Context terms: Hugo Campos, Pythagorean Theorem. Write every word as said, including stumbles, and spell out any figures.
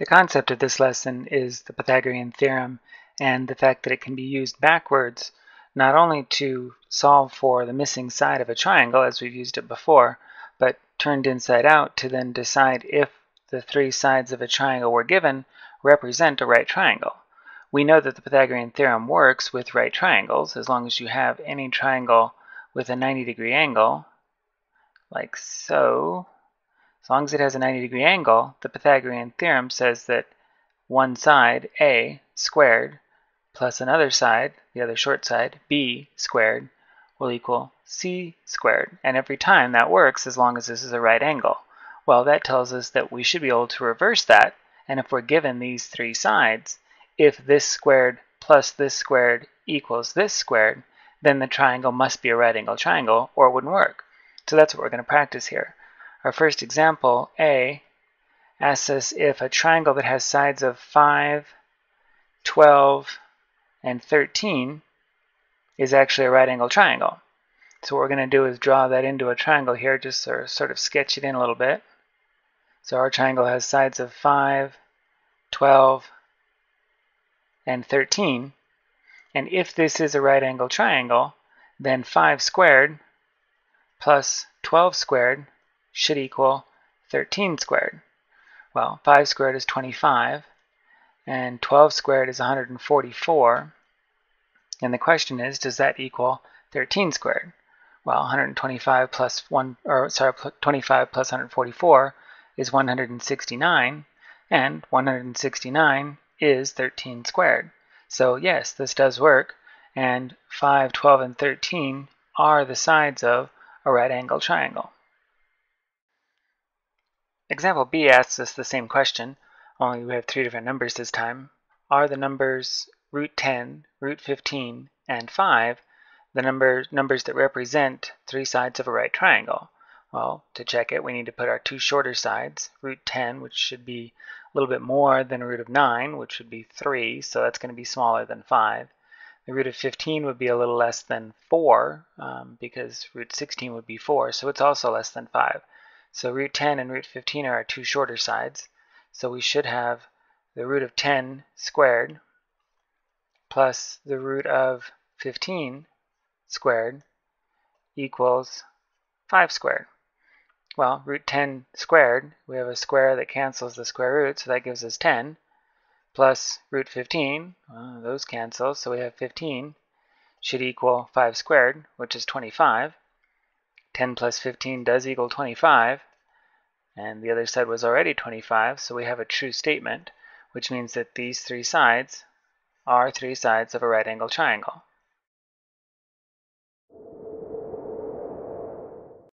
The concept of this lesson is the Pythagorean theorem and the fact that it can be used backwards not only to solve for the missing side of a triangle as we've used it before, but turned inside out to then decide if the three sides of a triangle we're given represent a right triangle. We know that the Pythagorean theorem works with right triangles as long as you have any triangle with a ninety degree angle, like so. As long as it has a ninety degree angle, the Pythagorean theorem says that one side, A, squared, plus another side, the other short side, B, squared, will equal C squared. And every time that works as long as this is a right angle. Well, that tells us that we should be able to reverse that. And if we're given these three sides, if this squared plus this squared equals this squared, then the triangle must be a right angle triangle or it wouldn't work. So that's what we're going to practice here. Our first example, A, asks us if a triangle that has sides of five, twelve, and thirteen is actually a right angle triangle. So what we're going to do is draw that into a triangle here, just sort of sketch it in a little bit. So our triangle has sides of five, twelve, and thirteen. And if this is a right angle triangle, then five squared plus twelve squared should equal thirteen squared. Well, five squared is twenty-five, and twelve squared is one hundred forty-four. And the question is, does that equal thirteen squared? Well, one hundred twenty-five plus one, or sorry, twenty-five plus one hundred forty-four is one hundred sixty-nine, and one hundred sixty-nine is thirteen squared. So yes, this does work, and five, twelve, and thirteen are the sides of a right angle triangle. Example B asks us the same question, only we have three different numbers this time. Are the numbers root ten, root fifteen, and five the number, numbers that represent three sides of a right triangle? Well, to check it, we need to put our two shorter sides, root ten, which should be a little bit more than a root of nine, which would be three, so that's going to be smaller than five. The root of fifteen would be a little less than four, um, because root sixteen would be four, so it's also less than five. So root ten and root fifteen are our two shorter sides. So we should have the root of ten squared plus the root of fifteen squared equals five squared. Well, root ten squared, we have a square that cancels the square root, so that gives us ten, plus root fifteen, well, those cancel, so we have fifteen should equal five squared, which is twenty-five. ten plus fifteen does equal twenty-five, and the other side was already twenty-five, so we have a true statement, which means that these three sides are three sides of a right angle triangle.